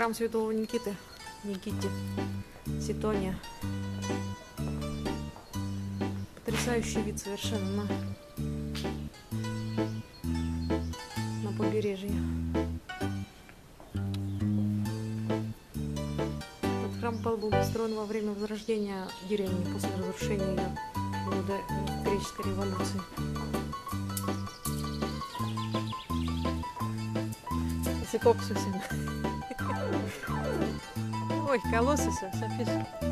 храм святого Никиты. Никите. Ситония. Потрясающий вид совершенно на побережье. Этот храм был построен во время возрождения деревни после разрушения ее в годы греческой революции. Колоссы. Ой, колоссы, софис.